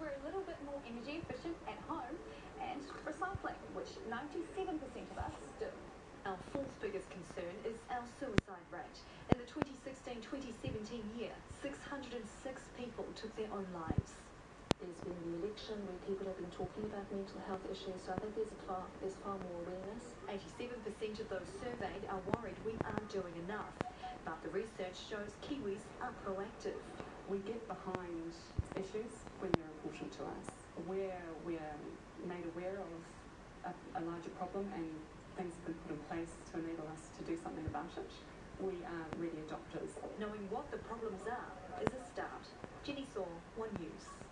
were a little bit more energy efficient at home and recycling, which 97% of us do. Our fourth biggest concern is our suicide rate. In the 2016-2017 year, 606 people took their own lives. There's been the election where people have been talking about mental health issues, so I think there's far more awareness. 87% of those surveyed are worried we aren't doing enough, but the research shows Kiwis are proactive. We get behind issues when they're important to us. Where we're made aware of a larger problem and things have been put in place to enable us to do something about it, we are really adopters. Knowing what the problems are is a start. Jenny Saw, 1 News.